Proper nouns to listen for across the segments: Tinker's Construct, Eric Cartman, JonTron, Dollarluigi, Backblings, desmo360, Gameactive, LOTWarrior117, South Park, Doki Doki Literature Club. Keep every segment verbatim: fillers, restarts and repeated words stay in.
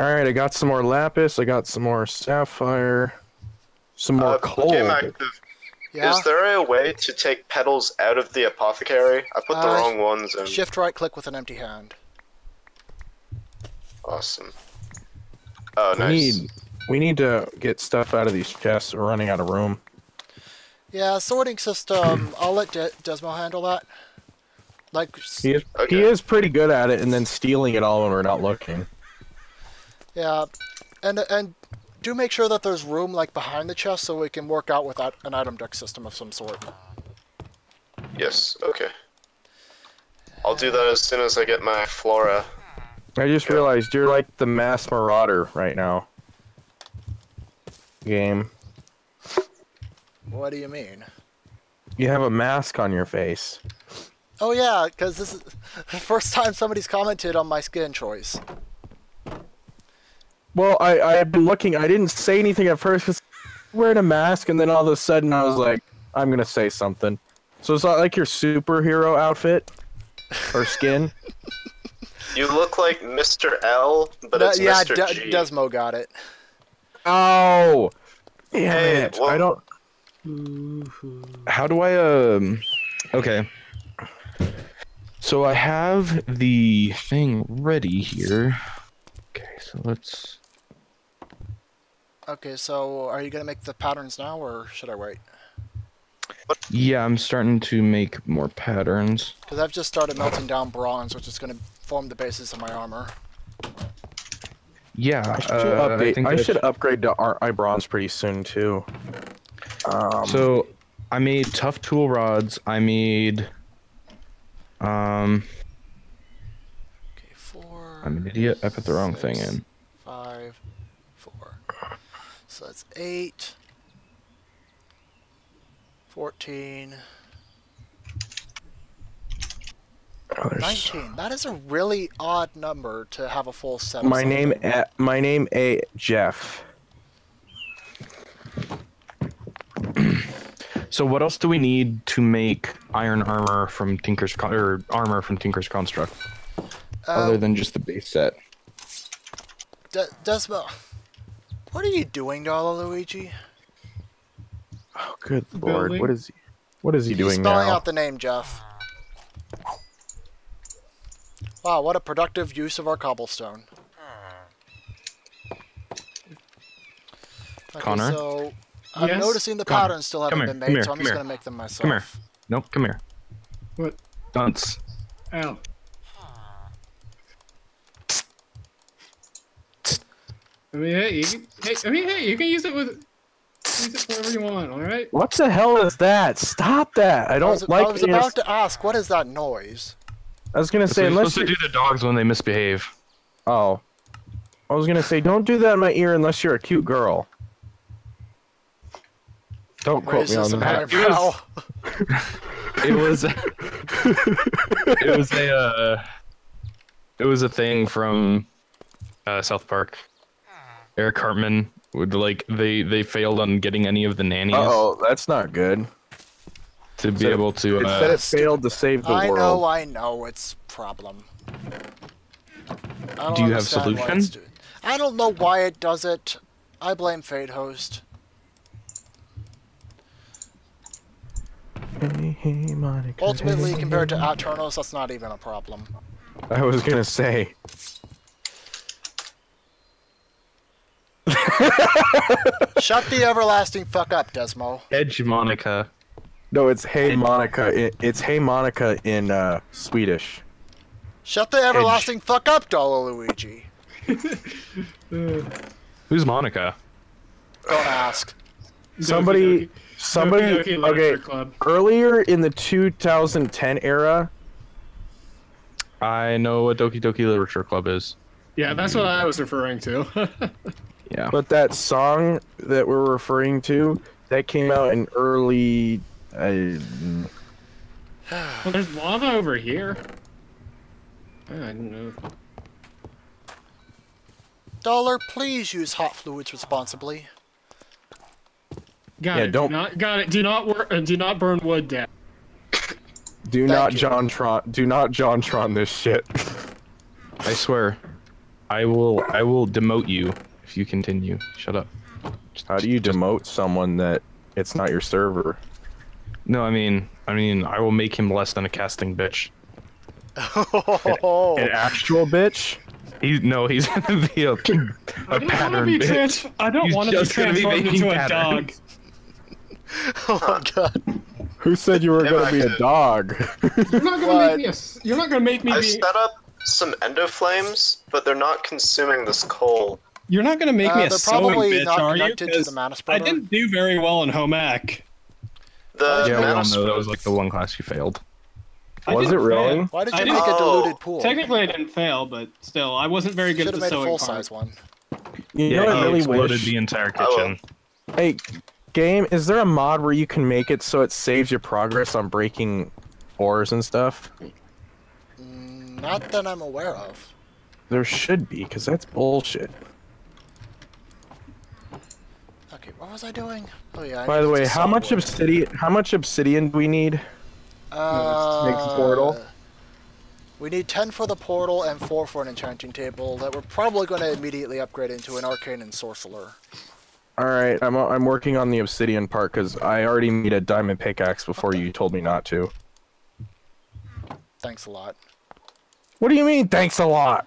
Alright, I got some more lapis, I got some more sapphire, some more uh, coal. Gameactive, yeah? Is there a way to take petals out of the apothecary? I put uh, the wrong ones in. Shift right click with an empty hand. Awesome. Oh, nice. We need, we need to get stuff out of these chests. We're running out of room. Yeah, sorting system. I'll let De Desmo handle that. Like he is, okay. he is pretty good at it, and then stealing it all when we're not looking. Yeah, and and do make sure that there's room like behind the chest so we can work out with an item deck system of some sort. Yes. Okay. I'll do that as soon as I get my flora. I just okay. realized you're like the mass marauder right now. Game. What do you mean? You have a mask on your face. Oh yeah, because this is the first time somebody's commented on my skin choice. Well, I, I've been looking. I didn't say anything at first because I was wearing a mask, and then all of a sudden I was like, I'm going to say something. So it's not like your superhero outfit or skin. You look like Mister L, but no, it's yeah, Mister De G. Desmo got it. Oh! Damn hey, it. Well, I don't... How do I, um... okay. So I have the thing ready here. Okay, so let's... Okay, so are you going to make the patterns now, or should I wait? Yeah, I'm starting to make more patterns. Because I've just started melting down bronze, which is going to form the basis of my armor. Yeah, I should, uh, update. I think I should upgrade to I bronze pretty soon, too. Um, so, I made tough tool rods. I made. Um. Okay, four. I'm an idiot. I put the wrong six, thing in. Five, four. So that's eight. Fourteen. Others. nineteen. That is a really odd number to have a full set. My name. A, my name. A Jeff. So what else do we need to make iron armor from Tinker's Con or armor from Tinker's Construct, um, other than just the base set? De Desmo, what are you doing, Dollarluigi? Oh, good lord! What is he? What is he He's doing now? He's spelling out the name, Jeff. Wow, what a productive use of our cobblestone. Okay, Connor. So I'm yes. noticing the patterns Connor. still haven't here, been made, here, so I'm just going to make them myself. Come here. Nope, come here. What? Dunce. Ow. I mean, hey, you can, hey, I mean, hey, you can use it with... Use it wherever you want, alright? What the hell is that? Stop that! I don't I was, like... I was about to ask, what is that noise? I was going to say, unless you're... supposed to do the dogs when they misbehave. Oh. I was going to say, don't do that in my ear unless you're a cute girl. Don't quote me on that. It was, it was a, uh, it was a thing from uh, South Park. Eric Cartman would like they they failed on getting any of the nannies. Uh oh, that's not good. To be so able to. It uh, said it failed to save the I world. I know, I know, it's a problem. Do you have solution? I don't know why it does it. I blame Fade Host. Hey, hey, Monica, ultimately, hey, compared to Aturnos, that's not even a problem. I was gonna say. Shut the everlasting fuck up, Desmo. Hedge Monica. No, it's Hey Monica. It, it's Hey Monica in uh, Swedish. Shut the everlasting Edge. fuck up, Dollarluigi. Who's Monica? Don't ask. Somebody. Doki Doki. Somebody, okay, okay, okay. Earlier in the two thousand ten era, I know what Doki Doki Literature Club is. Yeah, that's what I was referring to. Yeah. But that song that we're referring to, that came out in early... Uh... Well, there's lava over here. I didn't know. Dollar, please use hot fluids responsibly. Got yeah, it. Don't do not, got it. Do not work. Uh, do not burn wood down. Do Thank not JonTron. Do not JonTron this shit. I swear. I will I will demote you if you continue. Shut up. Just, How do you just, demote someone that it's not your server? No, I mean, I mean, I will make him less than a casting bitch. Oh. An, an actual bitch? He's, no, he's gonna be a, a I don't pattern be bitch. I don't want to be transformed into a dog. Oh my god. Who said you were going to be a dog? You're not going to make me a... You're not going to make me I be... set up some endoflames, but they're not consuming this coal. You're not going to make uh, me a sewing bitch, are you? The I didn't do very well in home ec. The yeah, we all know that was like the one class you failed. Was it really? Why did you I make a diluted pool? Technically I didn't fail, but still, I wasn't very good at the sewing part. Should have made a full-size one. You yeah, know, I really exploded wish... the entire kitchen. Oh. Hey... Game, is there a mod where you can make it so it saves your progress on breaking ores and stuff? Not that I'm aware of. There should be, because that's bullshit. Okay, what was I doing? Oh yeah. I By the way, how much obsidian? How much obsidian do we need? Uh, to make the portal. We need ten for the portal and four for an enchanting table that we're probably going to immediately upgrade into an arcane and sorcerer. All right, I'm I'm working on the obsidian part because I already made a diamond pickaxe before you told me not to. Thanks a lot. What do you mean, thanks a lot?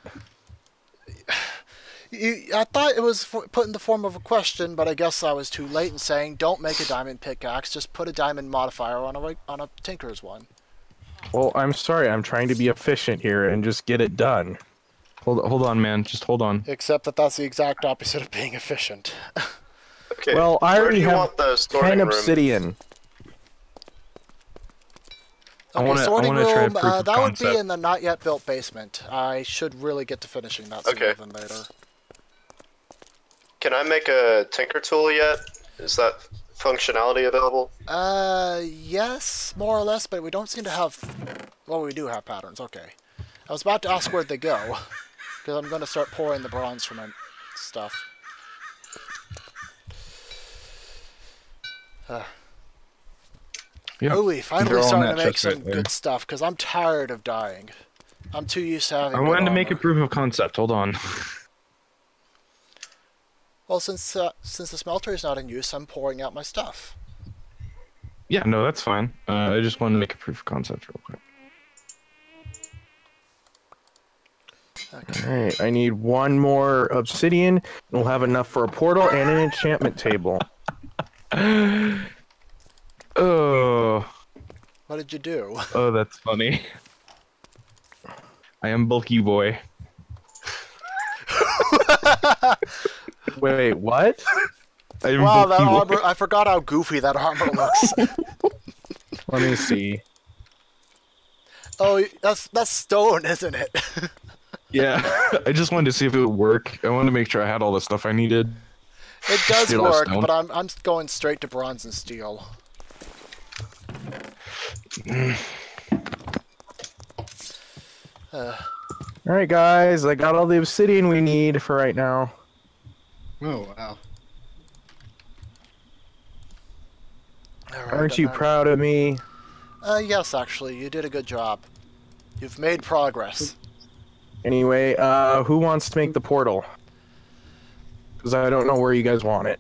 You, I thought it was for, put in the form of a question, but I guess I was too late in saying don't make a diamond pickaxe. Just put a diamond modifier on a on a tinker's one. Well, I'm sorry. I'm trying to be efficient here and just get it done. Hold hold on, man. Just hold on. Except that that's the exact opposite of being efficient. Okay. Well, I already have ten obsidian. Okay, I wanna, sorting I wanna room, try uh, that concept. would be in the not yet built basement. I should really get to finishing that sooner okay. than later. Can I make a tinker tool yet? Is that functionality available? Uh, yes, more or less, but we don't seem to have... Well, we do have patterns, okay. I was about to ask where'd they go, because I'm going to start pouring the bronze for my stuff. Uh. Yep. Ooh, finally starting to make some right good stuff, because I'm tired of dying. I'm too used to having I wanted to make a proof of concept, hold on. Well, since uh, since the smelter is not in use, I'm pouring out my stuff. Yeah, no, that's fine. Uh, I just wanted to make a proof of concept real quick. Okay. Alright, I need one more obsidian, and we'll have enough for a portal and an enchantment table. Oh. What did you do? Oh, that's funny. I am bulky boy. wait, wait, what? I am wow, bulky that armor! Boy. I forgot how goofy that armor looks. Let me see. Oh, that's that's stone, isn't it? Yeah, I just wanted to see if it would work. I wanted to make sure I had all the stuff I needed. It does Dude, work, but I'm I'm going straight to bronze and steel. Mm. Uh. All right, guys, I got all the obsidian we need for right now. Oh wow! Right, Aren't you I'm... proud of me? Uh, yes, actually, you did a good job. You've made progress. Anyway, uh, who wants to make the portal? Because I don't know where you guys want it.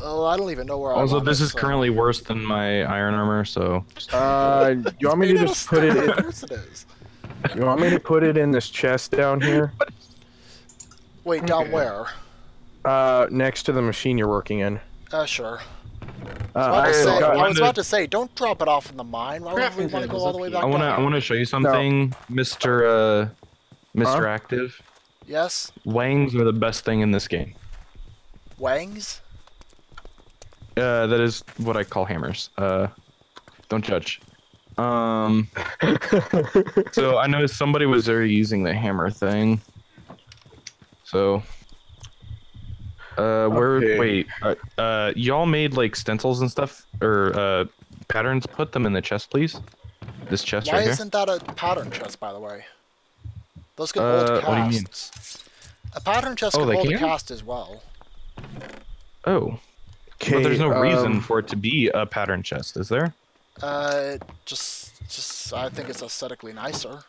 Oh, I don't even know where I also, want it. Also, this is so. currently worse than my iron armor, so... Uh, you want me to just put it in... Of course it is. You want me to put it in this chest down here? Wait, okay. down where? Uh, next to the machine you're working in. Uh, sure. Uh, I, was about, I, to say, I was about to say, don't drop it off in the mine. Why would we want to go all the way back I wanna, down? I want to show you something, no. Mister Uh, Mister Huh? Active. Yes. Wangs are the best thing in this game. Wangs? Uh, that is what I call hammers. Uh, don't judge. Um. So I noticed somebody was already using the hammer thing. So. Uh, where? Okay. Wait. Uh, uh y'all made like stencils and stuff or uh patterns. Put them in the chest, please. This chest Why right here. Why isn't that a pattern chest, by the way? Those can hold uh, casts. What do you mean? A pattern chest oh, can hold can? a cast as well. Oh. Okay, but there's no um, reason for it to be a pattern chest, is there? Uh, just, just I think it's aesthetically nicer.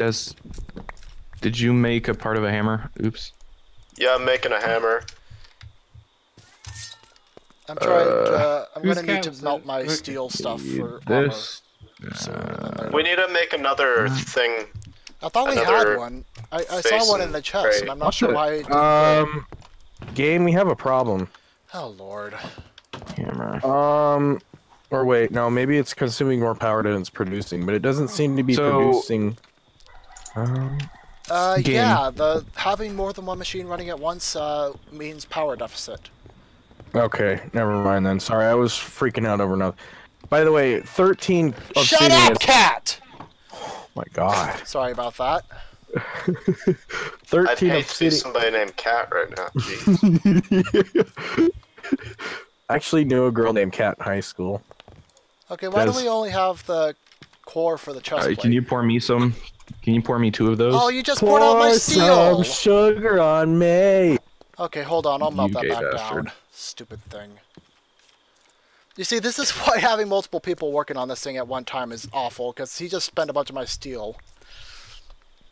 Des, did you make a part of a hammer? Oops. Yeah, I'm making a hammer. I'm trying. Uh, uh, I'm gonna need to melt my steel stuff for this. armor. So, uh, we need to make another thing. I thought we had one. I, I saw one in the chest, right. and I'm not What's sure it? why. It um, game, we have a problem. Oh Lord. Hammer. Um, or wait, no, maybe it's consuming more power than it's producing, but it doesn't seem to be so, producing. Um. Uh, game. yeah, the having more than one machine running at once uh means power deficit. Okay, never mind then. Sorry, I was freaking out over nothing. By the way, thirteen. Shut up, cat! Oh my God. Sorry about that. thirteen. I'd hate to see somebody named Cat right now. Jeez. I actually knew a girl named Cat in high school. Okay, why That's... do we only have the core for the chest? Uh, can you pour me some? Can you pour me two of those? Oh, you just pour poured out my steel. Some sugar on me. Okay, hold on. I'll melt that back bastard. down. Stupid thing. You see, this is why having multiple people working on this thing at one time is awful, because he just spent a bunch of my steel.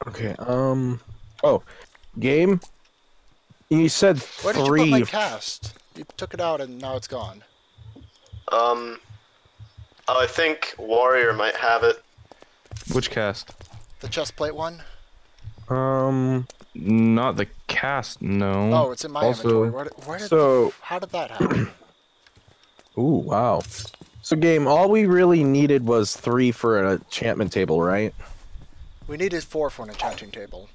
Okay, um... Oh, game? You said three... Where did you put my cast? You took it out and now it's gone. Um... Oh, I think Warrior might have it. Which cast? The chest plate one? Um... Not the cast, no. Oh, it's in my also, inventory. Where did, where did so, the, how did that happen? Ooh, wow. So, game, all we really needed was three for an enchantment table, right? We needed four for an enchanting table.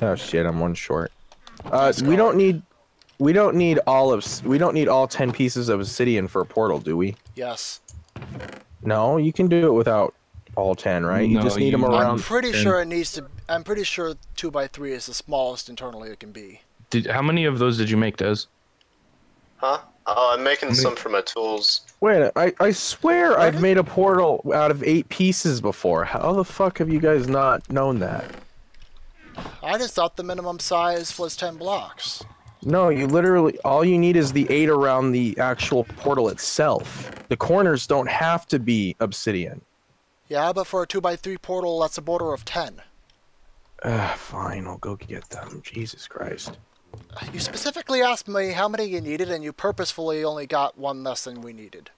Oh shit, I'm one short. Uh, we don't need, we don't need all of, we don't need all ten pieces of obsidian for a portal, do we? Yes. No, you can do it without all ten, right? No, you just need you, them around. I'm pretty ten. sure it needs to. I'm pretty sure two by three is the smallest internally it can be. Did how many of those did you make, Des? Huh? Oh, I'm making I mean, some for my tools. Wait, I I swear what? I've made a portal out of eight pieces before. How the fuck have you guys not known that? I just thought the minimum size was ten blocks. No, you literally all you need is the eight around the actual portal itself. The corners don't have to be obsidian. Yeah, but for a two by three portal, that's a border of ten. Uh, fine, I'll go get them. Jesus Christ. You specifically asked me how many you needed, and you purposefully only got one less than we needed.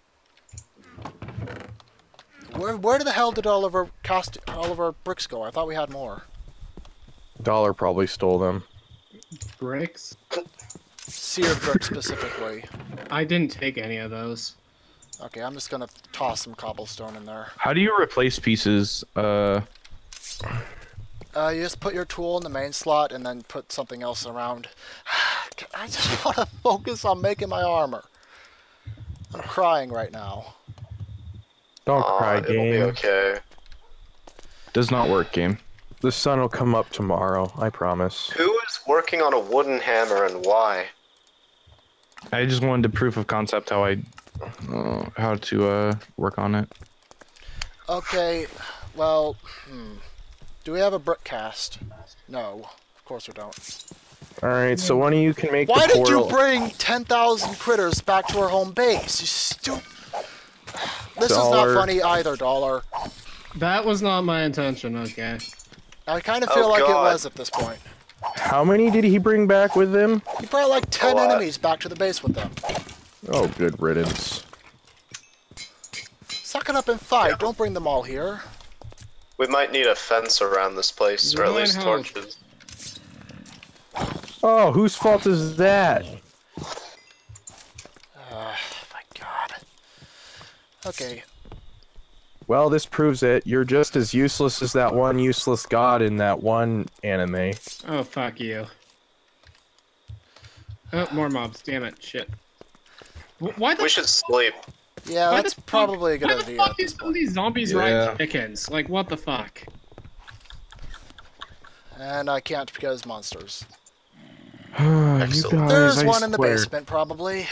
Where, where the hell did all of, our cost, all of our bricks go? I thought we had more. Dollar probably stole them. Bricks? Seared bricks, specifically. I didn't take any of those. Okay, I'm just gonna toss some cobblestone in there. How do you replace pieces? Uh... Uh, you just put your tool in the main slot and then put something else around. I just want to focus on making my armor. I'm crying right now. Don't Aww, cry, game. It'll be okay. Does not work, game. The sun will come up tomorrow, I promise. Who is working on a wooden hammer and why? I just wanted to proof of concept how I, uh, how to uh, work on it. Okay, well, hmm. Do we have a brick cast? No, of course we don't. All right, so one of you can make. Why the did you bring ten thousand critters back to our home base? You stupid. This Dollar. is not funny either, Dollar. That was not my intention. Okay. I kind of feel oh, like God. it was at this point. How many did he bring back with him? He brought like ten what? enemies back to the base with them. Oh, good riddance. Suck it up and fight. Yeah. Don't bring them all here. We might need a fence around this place, or at least torches. Oh, whose fault is that? Oh my God. Okay. Well, this proves it. You're just as useless as that one useless god in that one anime. Oh, fuck you. Oh, more mobs. Damn it. Shit. Why the we should sleep. Yeah, why that's probably a good why idea. Why the fuck is all these zombies yeah. ride chickens? Like, what the fuck? And I can't because monsters. Excellent. There's guys, one I in the swear. basement, probably.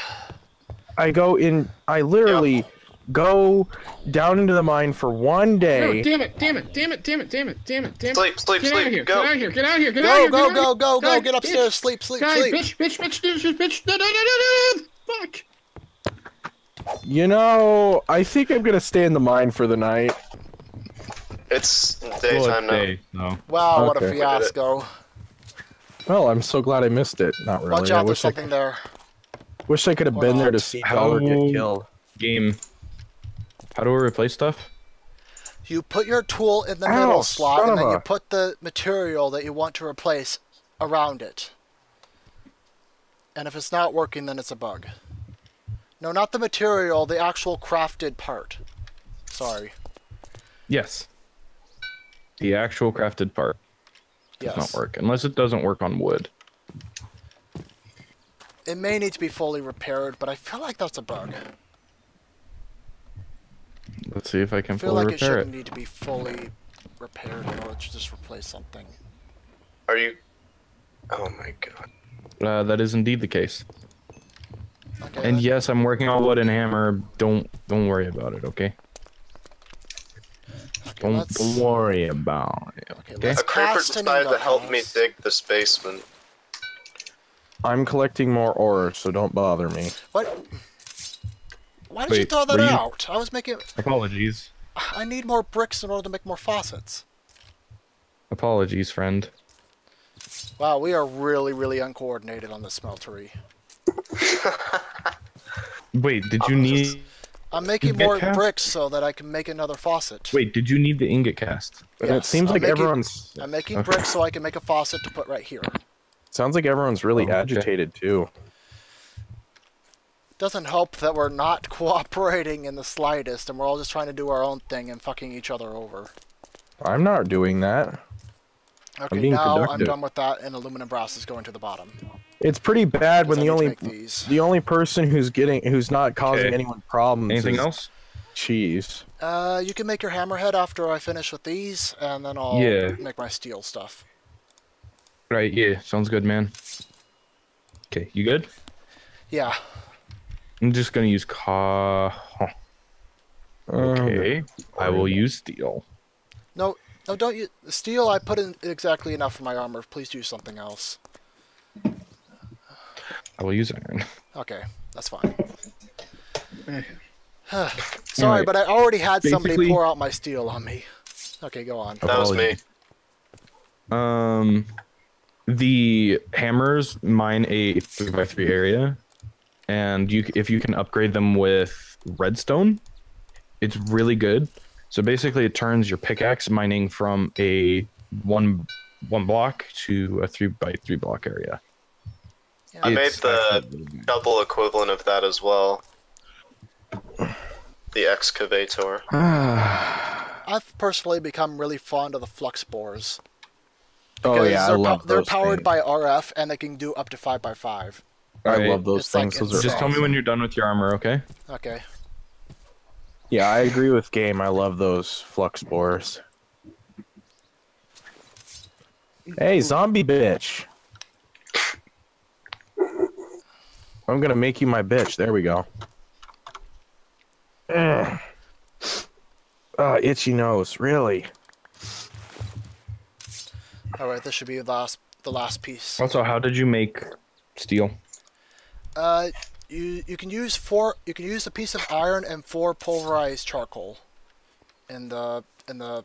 I go in... I literally yeah. go down into the mine for one day... No, damn it, damn it, damn it, damn it, damn it, damn it, damn it. Sleep, sleep, get sleep, out here, go. Get out of here, get out of here, get go, out of here, Go, go, go, go, go, get upstairs, bitch, sleep, sleep, die, sleep. Bitch, bitch, bitch, bitch, bitch, no, no, no, no, no, fuck. You know, I think I'm gonna stay in the mine for the night. It's days, I'm day, no. Wow, okay. What a fiasco. Well, I'm so glad I missed it. Not really. Watch out, there's something there. Wish I could have been there to see Dollar get killed. Game. How do we replace stuff? You put your tool in the Ow, middle slot, and then you put the material that you want to replace around it. And if it's not working, then it's a bug. No, not the material, the actual crafted part. Sorry. Yes. The actual crafted part does yes. not work, unless it doesn't work on wood. It may need to be fully repaired, but I feel like that's a bug. Let's see if I can I feel fully like repair it. I feel like it shouldn't it. need to be fully repaired, or let's just replace something. Are you... Oh my god. Uh, that is indeed the case. Okay, and then... yes, I'm working on wood and hammer. Don't don't worry about it, okay? okay don't let's... worry about it, okay? okay let's a creeper decided to help me dig this basement. I'm collecting more ore, so don't bother me. What? Why did Wait, you throw that out? You... I was making... Apologies. I need more bricks in order to make more faucets. Apologies, friend. Wow, we are really, really uncoordinated on the smeltery. Wait, did you I'm need... Just... I'm making more cast? bricks so that I can make another faucet. Wait, did you need the ingot cast? Yes, it seems I'm like making, everyone's... I'm making okay. bricks so I can make a faucet to put right here. Sounds like everyone's really oh, agitated, okay. too. Doesn't help that we're not cooperating in the slightest, and we're all just trying to do our own thing and fucking each other over. I'm not doing that. Okay, I'm being now productive. I'm done with that, and aluminum brass is going to the bottom. It's pretty bad when the only the only person who's getting who's not causing okay. anyone problems. Anything is else? Cheese. Uh, you can make your hammerhead after I finish with these, and then I'll yeah. make my steel stuff. Right, yeah, sounds good, man. Okay, you good? Yeah. I'm just gonna use car. Huh. Okay, um, I will use steel. No, no, don't use steel. I put in exactly enough for my armor. Please do something else. I will use iron. Okay, that's fine. Sorry, right. but I already had Basically, somebody pour out my steel on me. Okay, go on. That was me. Um. The hammers mine a three by three area, and you if you can upgrade them with redstone, it's really good. So basically it turns your pickaxe mining from a one one block to a three by three block area. Yeah. I made the double equivalent of that as well. The excavator. I've personally become really fond of the flux bores. Because oh, yeah, they're, I love po they're those powered things. by R F, and they can do up to five by five. I right. love those it's things. Like, those just awesome. tell me when you're done with your armor, okay? Okay. Yeah, I agree with Game. I love those flux bores. Hey, zombie bitch. I'm going to make you my bitch. There we go. Ugh. Uh, itchy nose, really. All right, this should be the last, the last piece. Also, how did you make steel? Uh, you you can use four. You can use a piece of iron and four pulverized charcoal, in the in the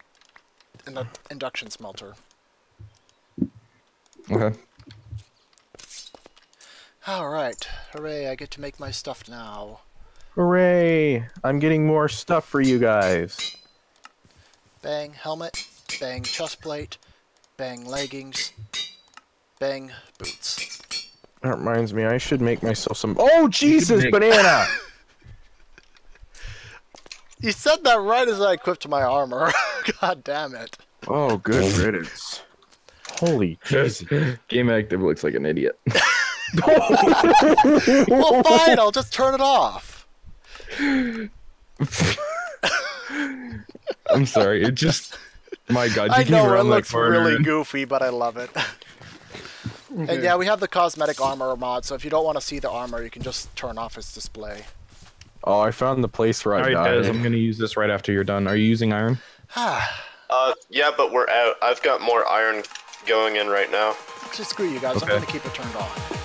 in the induction smelter. Okay. All right, hooray! I get to make my stuff now. Hooray! I'm getting more stuff for you guys. Bang helmet. Bang chest plate. Bang leggings. Bang boots. That reminds me, I should make myself some. Oh Jesus, you banana! You said that right as I equipped my armor. God damn it. Oh, good riddance. Holy Jesus. Gameactive looks like an idiot. Well, fine, I'll just turn it off. I'm sorry, it just. My god, you I know, it looks really goofy, but I love it. Okay. And yeah, we have the cosmetic armor mod, so if you don't want to see the armor, you can just turn off its display. Oh, I found the place where I died. All right, guys, I'm going to use this right after you're done. Are you using iron? uh, yeah, but we're out. I've got more iron going in right now. Just screw you guys. Okay. I'm going to keep it turned on.